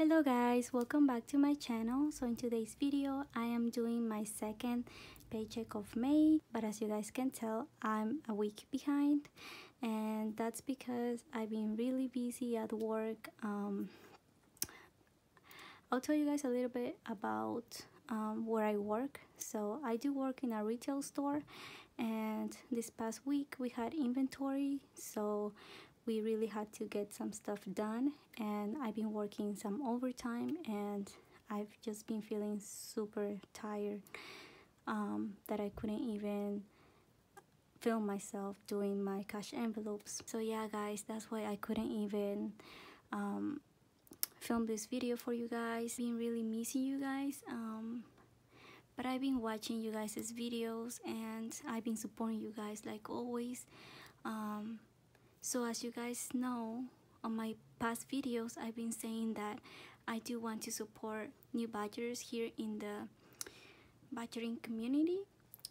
Hello guys, welcome back to my channel. So in today's video I am doing my second paycheck of May, but as you guys can tell I'm a week behind, and that's because I've been really busy at work. I'll tell you guys a little bit about where I work. So I do work in a retail store, and this past week we had inventory, so we really had to get some stuff done, and I've been working some overtime, and I've just been feeling super tired that I couldn't even film myself doing my cash envelopes. So yeah guys, that's why I couldn't even film this video for you guys. Been really missing you guys, but I've been watching you guys' videos and I've been supporting you guys like always. So as you guys know, on my past videos, I've been saying that I do want to support new badgers here in the badgering community.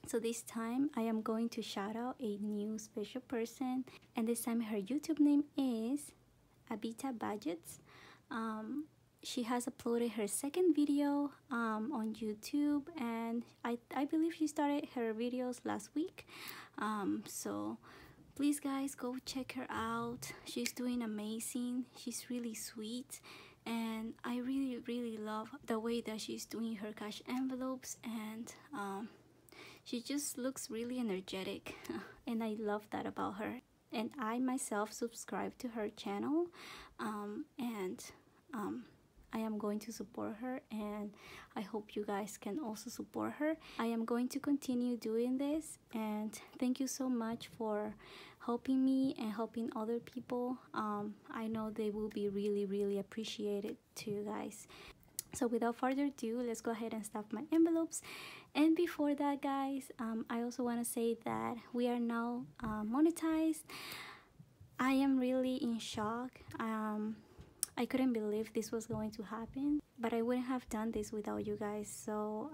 So this time I am going to shout out a new special person, and this time her YouTube name is Abita Budgets. She has uploaded her second video on YouTube, and I believe she started her videos last week. So please guys, go check her out. She's doing amazing. She's really sweet, and I really love the way that she's doing her cash envelopes, and she just looks really energetic and I love that about her. And I myself subscribe to her channel, and I am going to support her, and I hope you guys can also support her. I am going to continue doing this, and thank you so much for helping me and helping other people. I know they will be really appreciated to you guys. So without further ado, let's go ahead and stuff my envelopes. And before that guys, I also want to say that we are now monetized. I am really in shock. I couldn't believe this was going to happen, but I wouldn't have done this without you guys. So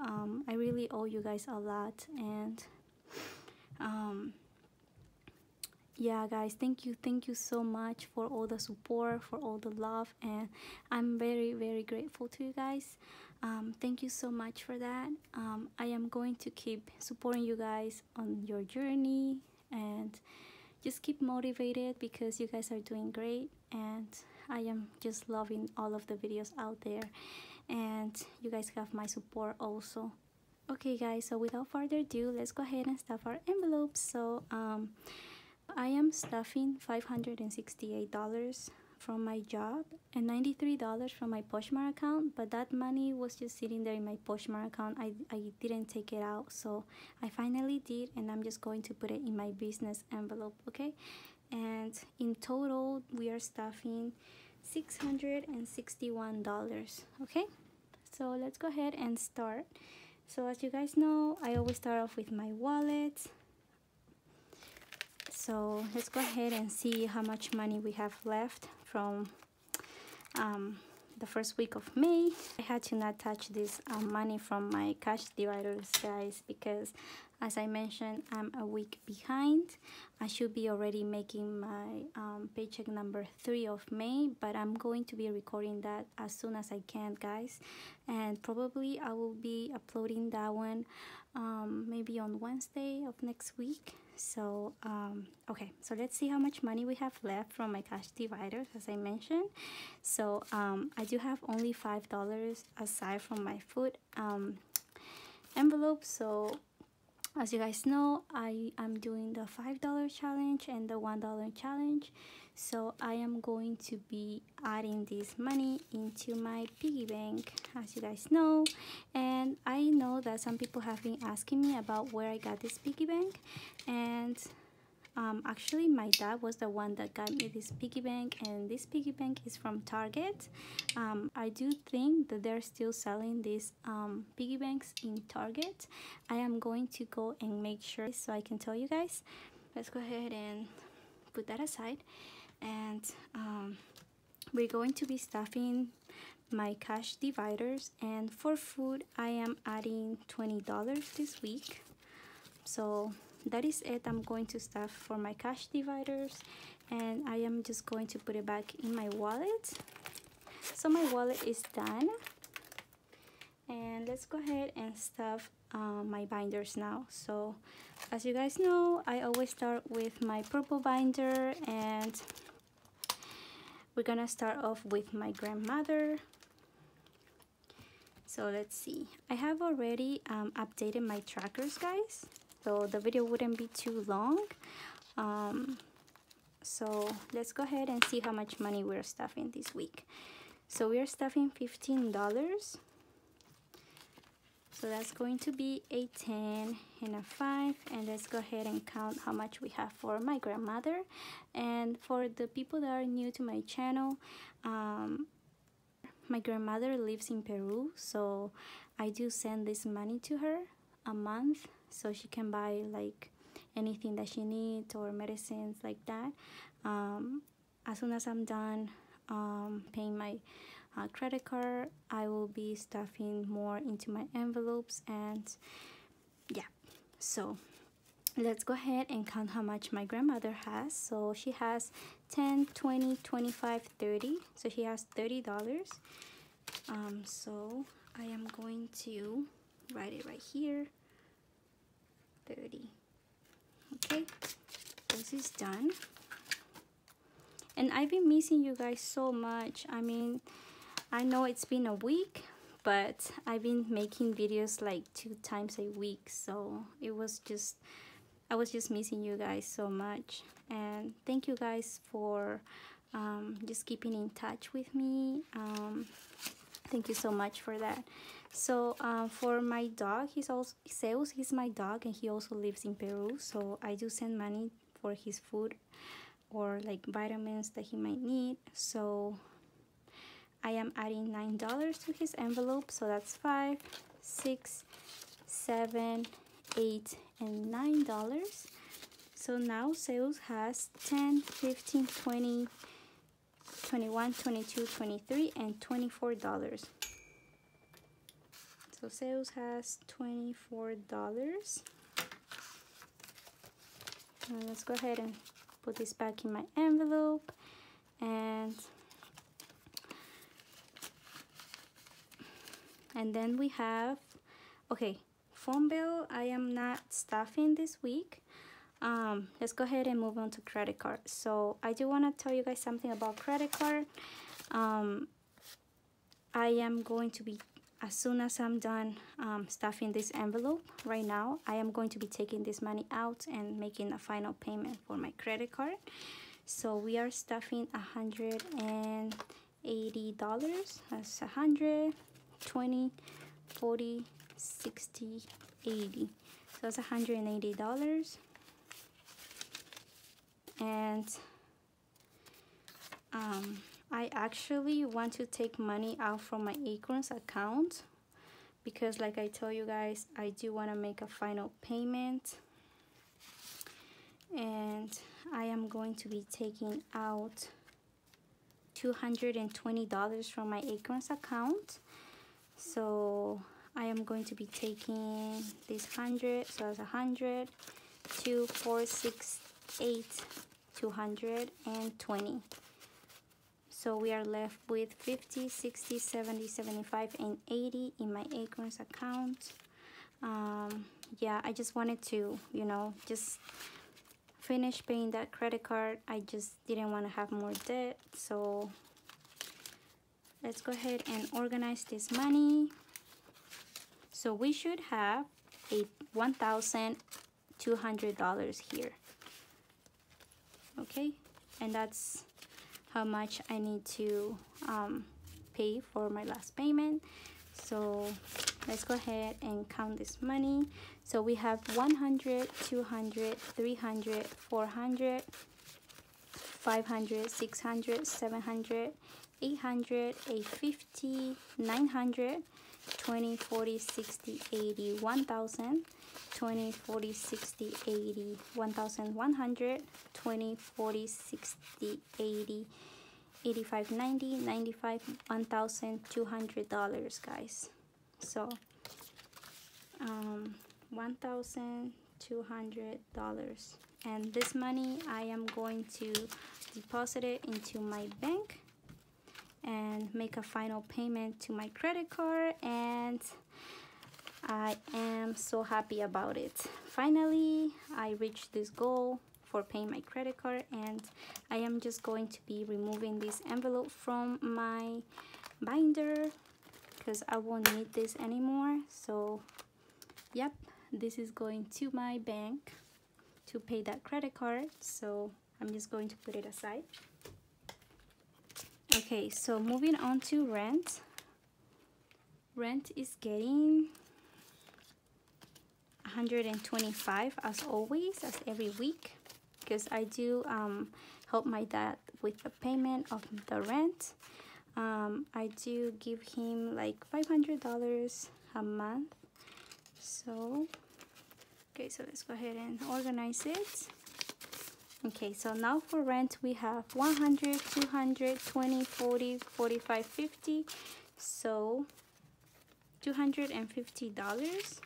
I really owe you guys a lot, and yeah guys, thank you so much for all the support, for all the love, and I'm very grateful to you guys. Thank you so much for that. I am going to keep supporting you guys on your journey, and just keep motivated because you guys are doing great, and I am just loving all of the videos out there, and you guys have my support also. Okay guys, so without further ado, let's go ahead and stuff our envelopes. So I am stuffing $568 from my job and $93 from my Poshmark account, but that money was just sitting there in my Poshmark account. I didn't take it out, so I finally did, and I'm just going to put it in my business envelope, okay? And in total we are stuffing $661, okay? So let's go ahead and start. So as you guys know, I always start off with my wallet, so let's go ahead and see how much money we have left from the first week of May. I had to not touch this money from my cash dividers guys, because as I mentioned, I'm a week behind. I should be already making my paycheck number 3 of May, but I'm going to be recording that as soon as I can guys, and probably I will be uploading that one maybe on Wednesday of next week. So okay, so let's see how much money we have left from my cash dividers, as I mentioned. So I do have only $5 aside from my food envelope. So as you guys know, I am doing the $5 challenge and the $1 challenge, so I am going to be adding this money into my piggy bank, as you guys know. And I know that some people have been asking me about where I got this piggy bank, and actually my dad was the one that got me this piggy bank, and this piggy bank is from Target. I do think that they're still selling these piggy banks in Target. I am going to go and make sure so I can tell you guys. Let's go ahead and put that aside, and we're going to be stuffing my cash dividers, and for food I am adding $20 this week. So that is it. I'm going to stuff for my cash dividers, and I am just going to put it back in my wallet. So my wallet is done, and let's go ahead and stuff my binders now. So as you guys know, I always start with my purple binder, and we're gonna start off with my grandmother. So let's see, I have already updated my trackers, guys, so the video wouldn't be too long. So let's go ahead and see how much money we're stuffing this week. So we are stuffing $15, so that's going to be a 10 and a 5. And let's go ahead and count how much we have for my grandmother. And for the people that are new to my channel, my grandmother lives in Peru, so I do send this money to her a month so she can buy like anything that she needs or medicines like that. As soon as I'm done paying my credit card, I will be stuffing more into my envelopes. And yeah, so let's go ahead and count how much my grandmother has. So she has 10, 20, 25, 30. So she has $30. So I am going to write it right here, 30. Okay, this is done. And I've been missing you guys so much. I mean, I know it's been a week, but I've been making videos like 2 times a week, so it was just, I was just missing you guys so much. And thank you guys for just keeping in touch with me. Thank you so much for that. So for my dog, he's also Zeus, he's my dog, and he also lives in Peru, so I do send money for his food or like vitamins that he might need. So I am adding $9 to his envelope, so that's $5, $6, $7, $8, and $9. So now Zeus has 10, 15, 20, 21, 22, 23, and $24. So Zeus has $24. And let's go ahead and put this back in my envelope. And then we have, okay, phone bill I am not stuffing this week. Let's go ahead and move on to credit card. So I do want to tell you guys something about credit card. I am going to be, as soon as I'm done stuffing this envelope right now, I am going to be taking this money out and making a final payment for my credit card. So we are stuffing $180. That's 100, 20, 40, 60, 80. So it's $180. And I actually want to take money out from my Acorns account because, like I tell you guys, I do want to make a final payment. And I am going to be taking out $220 from my Acorns account. So I am going to be taking this 100, so that's 100, 2, 4, 6, 8, 220. So we are left with 50, 60, 70, 75, and 80 in my Acorns account. Yeah, I just wanted to, you know, just finish paying that credit card. I just didn't want to have more debt. So let's go ahead and organize this money. So we should have a $1,200 here. Okay, and that's how much I need to pay for my last payment. So let's go ahead and count this money. So we have 100, 200, 300, 400, 500, 600, 700, 800, 850, 900, 20, 40, 60, 80, 1,000, 20, 40, 60, 80, 1,100, 20, 40, 60, 80, 85, 90, 95, $1,200, guys. So, $1,200. And this money, I am going to deposit it into my bank. and make a final payment to my credit card, and I am so happy about it. Finally, I reached this goal for paying my credit card, and I am just going to be removing this envelope from my binder because I won't need this anymore. So yep, this is going to my bank to pay that credit card, so I'm just going to put it aside. Okay, so moving on to rent. Rent is getting $125 as always, as every week, because I do help my dad with the payment of the rent. I do give him like $500 a month. So okay, so let's go ahead and organize it. Okay, so now for rent we have 100, 200, 20, 40, 45, 50. So $250.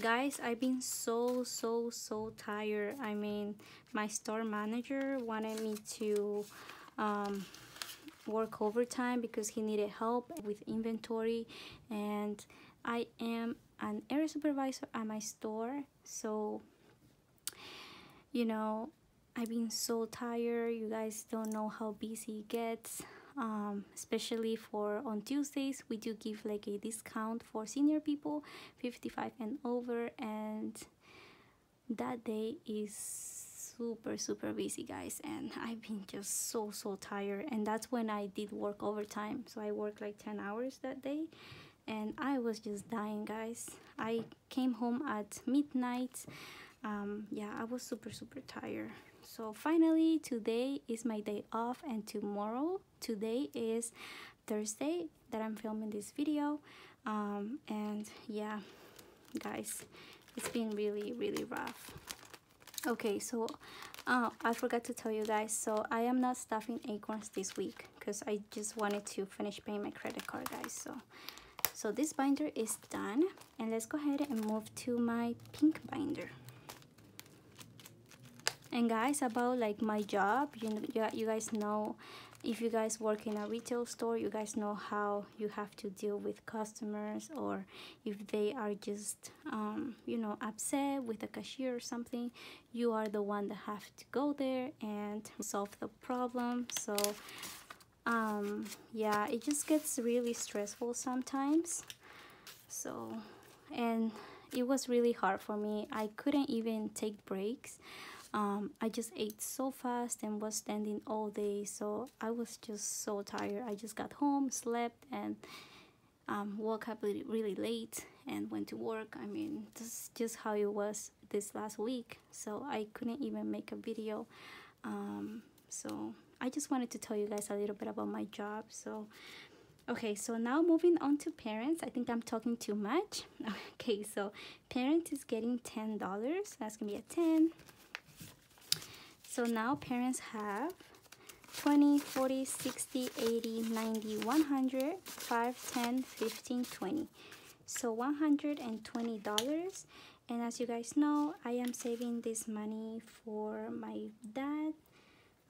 Guys, I've been so tired. I mean, my store manager wanted me to work overtime because he needed help with inventory, and I am an area supervisor at my store, so you know, I've been so tired. You guys don't know how busy it gets. Especially for on Tuesdays, we do give like a discount for senior people 55 and over, and that day is super busy, guys, and I've been just so tired. And that's when I did work overtime, so I worked like 10 hours that day, and I was just dying, guys. I came home at midnight. Yeah, I was super tired. So finally today is my day off, and tomorrow, today is Thursday that I'm filming this video, and yeah guys, it's been really rough. Okay, so I forgot to tell you guys, so I am not stuffing Acorns this week because I just wanted to finish paying my credit card, guys. So this binder is done, and let's go ahead and move to my pink binder. And guys, about like my job, you guys know, if you guys work in a retail store, you guys know how you have to deal with customers, or if they are just you know, upset with the cashier or something, you are the one that have to go there and solve the problem. So yeah, it just gets really stressful sometimes. So, and it was really hard for me. I couldn't even take breaks. I just ate so fast and was standing all day, so I was just so tired. I just got home, slept, and woke up really late and went to work. I mean, this is just how it was this last week, so I couldn't even make a video. So I just wanted to tell you guys a little bit about my job. So okay, so now moving on to parents. I think I'm talking too much. Okay, so parents is getting $10. That's gonna be a 10. So now parents have 20, 40, 60, 80, 90, 100, 5, 10, 15, 20. So $120. And as you guys know, I am saving this money for my dad.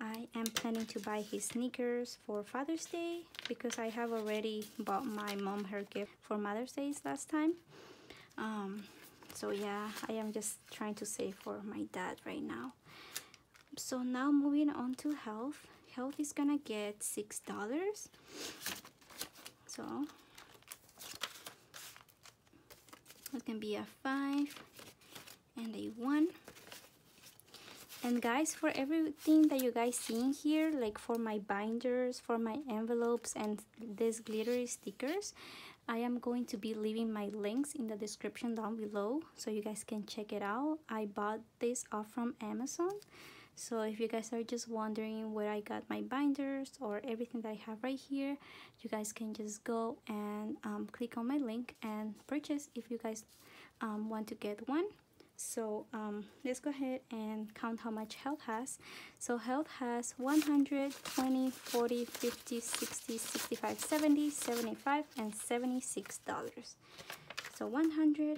I am planning to buy his sneakers for Father's Day because I have already bought my mom her gift for Mother's Day last time. So yeah, I am just trying to save for my dad right now. So now moving on to health. Health is gonna get $6. So it can be a 5 and a 1. And guys, for everything that you guys seeing here, like for my binders, for my envelopes, and these glittery stickers, I am going to be leaving my links in the description down below so you guys can check it out. I bought this off from Amazon. So if you guys are just wondering where I got my binders or everything that I have right here, you guys can just go and click on my link and purchase if you guys want to get one. So let's go ahead and count how much health has. So health has 100, 20, 40, 50, 60, 65, 70, 75, and $76. So $176.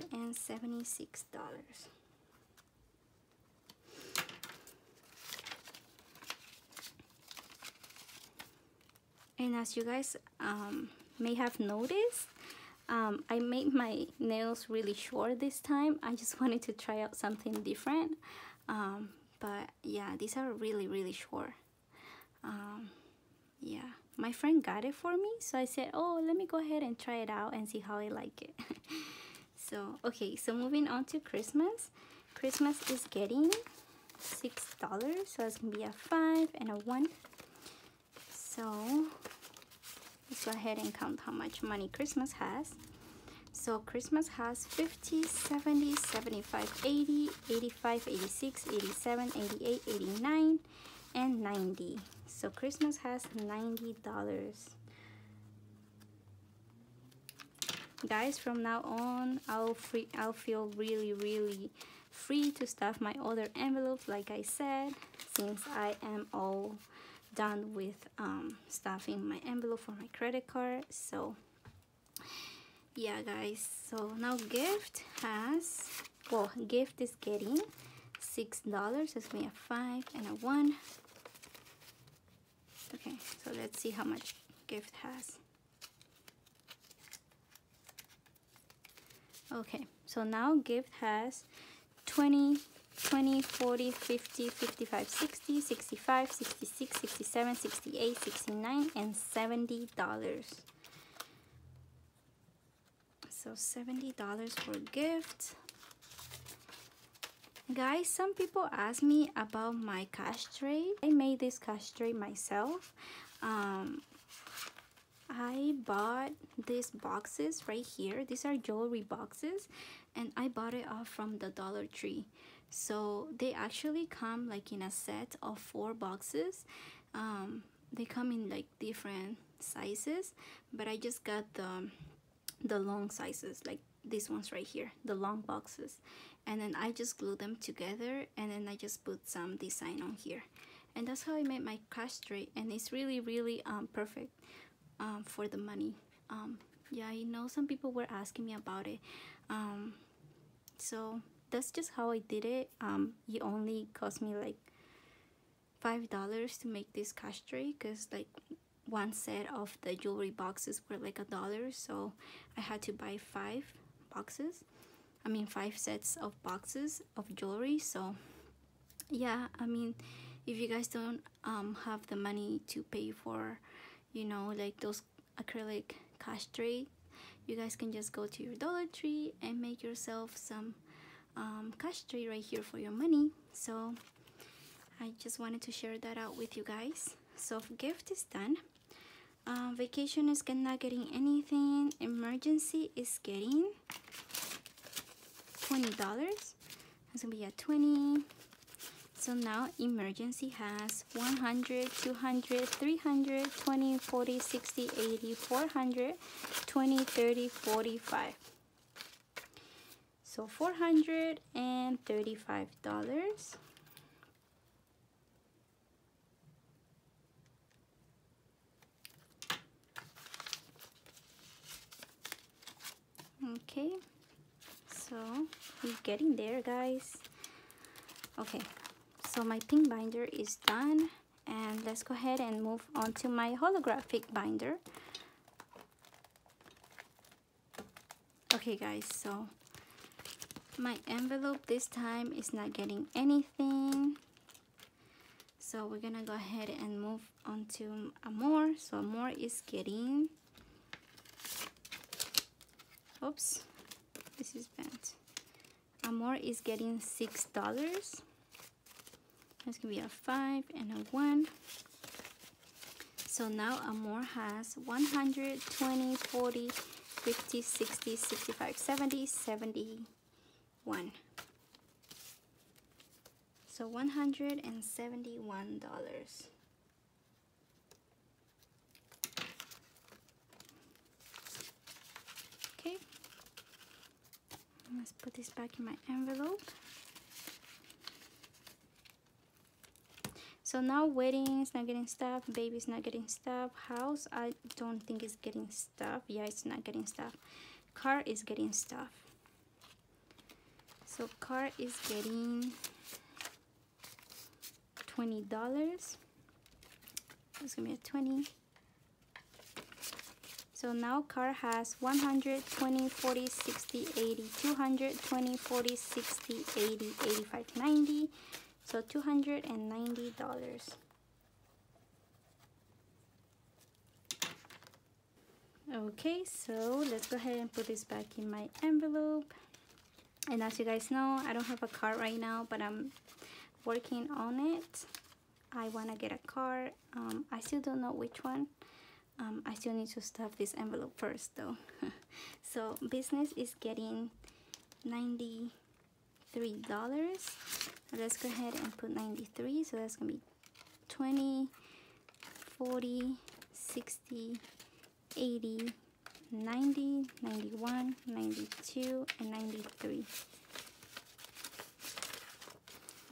And as you guys may have noticed, I made my nails really short this time. I just wanted to try out something different. But yeah, these are really, really short. Yeah, my friend got it for me, so I said, oh, let me go ahead and try it out and see how I like it. So, okay, so moving on to Christmas. Christmas is getting $6, so it's gonna be a 5 and a 1. So let's go ahead and count how much money Christmas has. So Christmas has 50, 70, 75, 80, 85, 86, 87, 88, 89, and 90. So Christmas has $90. Guys, from now on, I'll feel really, really free to stuff my other envelopes, like I said, since I am all done with stuffing my envelope for my credit card. So yeah, guys, so now gift has, well, gift is getting $6. It's gonna be a 5 and a 1. Okay, so let's see how much gift has. Okay, so now gift has 20, 20, 40, 50, 55, 60, 65, 66, 67, 68, 69, and $70. So $70 for gift. Guys, some people ask me about my cash tray. I made this cash tray myself. I bought these boxes right here. These are jewelry boxes, and I bought it off from the Dollar Tree. So they actually come like in a set of 4 boxes. They come in like different sizes, but I just got the long sizes, like these ones right here, the long boxes. And then I just glue them together, and then I just put some design on here. And that's how I made my cash tray, and it's really, really perfect for the money. Yeah, I know some people were asking me about it. So that's just how I did it. It only cost me like $5 to make this cash tray, because like one set of the jewelry boxes were like $1, so I had to buy 5 sets of boxes of jewelry. So yeah, I mean, if you guys don't have the money to pay for, you know, like those acrylic cash tray, you guys can just go to your Dollar Tree and make yourself some cash tray right here for your money. So I just wanted to share that out with you guys. So gift is done. Vacation is not getting anything. Emergency is getting $20. That's gonna be a 20. So now emergency has 100, 200, 300, 20, 40, 60, 80, 400, 20, 30, 45. So $435. Okay, so we're getting there, guys. Okay, so my pink binder is done, and let's go ahead and move on to my holographic binder. Okay, guys, so my envelope this time is not getting anything, so we're gonna go ahead and move on to Amor. So Amor is getting, oops, this is bent. Amor is getting $6. That's gonna be a 5 and a 1. So now Amor has 100, 20, 40, 50, 60, 65, 70, 71. So $171. Okay, let's put this back in my envelope. So now weddings not getting stuff, baby's not getting stuff, house I don't think it's getting stuff. Yeah, it's not getting stuff. Car is getting stuff. So car is getting $20. It's gonna be a 20. So now card has 120, 40, 60, 80, 220, 40, 60, 80, 85, 90. So $290. Okay, so let's go ahead and put this back in my envelope. And as you guys know, I don't have a card right now, but I'm working on it. I want to get a card. I still don't know which one. I still need to stuff this envelope first though. So business is getting $93. Let's go ahead and put 93. So that's gonna be 20, 40, 60, 80, 90, 91, 92, and 93.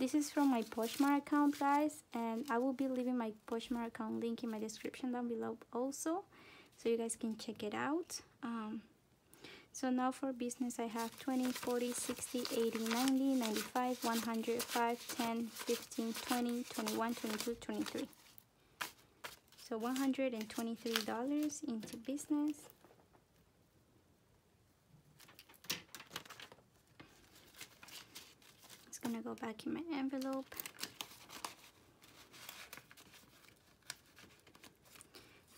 This is from my Poshmark account, guys, and I will be leaving my Poshmark account link in my description down below also, so you guys can check it out. So now for business, I have 20, 40, 60, 80, 90, 95, 100, 5, 10, 15, 20, 21, 22, 23. So $123 into business. It's gonna go back in my envelope.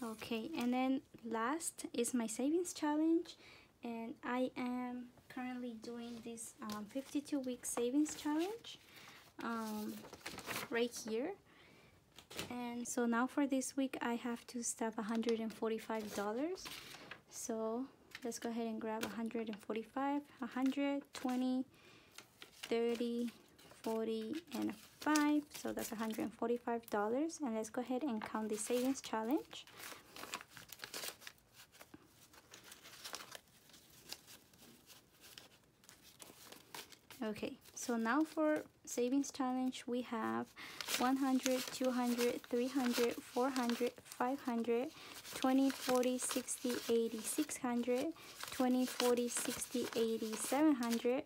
Okay, and then last is my savings challenge. And I am currently doing this 52-week savings challenge right here. And so now for this week, I have to stuff $145. So let's go ahead and grab 145, 120, 30, 40, and 5. So that's $145. And let's go ahead and count the savings challenge. Okay, so now for savings challenge, we have 100, 200, 300, 400, 500, 20, 40, 60, 80, 600, 20, 40, 60, 80, 700,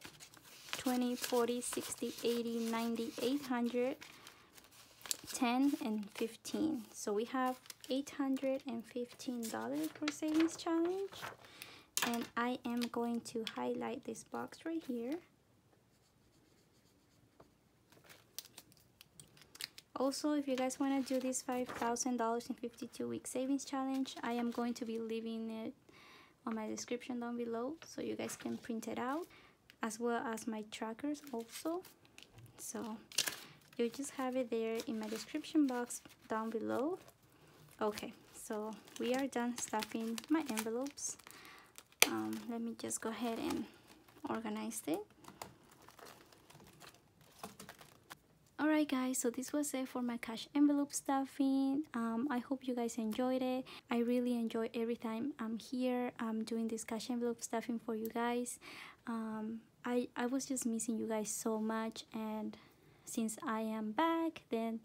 20, 40, 60, 80, 90, 800, 10, and 15. So we have $815 for savings challenge. And I am going to highlight this box right here. Also, if you guys want to do this $5,000 in 52-week savings challenge, I am going to be leaving it on my description down below so you guys can print it out, as well as my trackers also. So you just have it there in my description box down below. Okay, so we are done stuffing my envelopes. Let me just go ahead and organize it. Alright guys, so this was it for my cash envelope stuffing. I hope you guys enjoyed it. I really enjoy every time I'm here doing this cash envelope stuffing for you guys. I was just missing you guys so much, and since I am back, then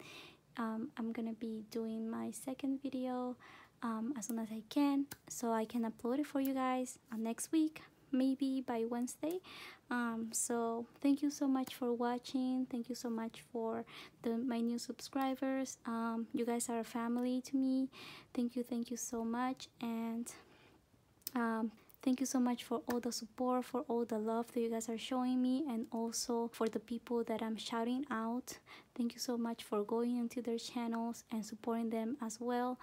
I'm gonna be doing my second video as soon as I can, so I can upload it for you guys next week, maybe by Wednesday. So thank you so much for watching. Thank you so much for my new subscribers. You guys are a family to me. Thank you so much. And thank you so much for all the support, for all the love that you guys are showing me, and also for the people that I'm shouting out. Thank you so much for going into their channels and supporting them as well.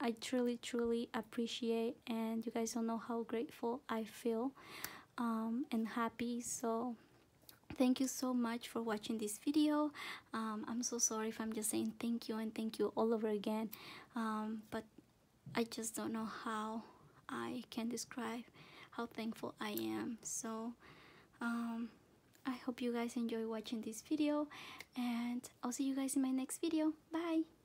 I truly appreciate, and you guys don't know how grateful I feel and happy. So thank you so much for watching this video. I'm so sorry if I'm just saying thank you and thank you all over again, but I just don't know how I can describe how thankful I am. So I hope you guys enjoy watching this video, and I'll see you guys in my next video. Bye.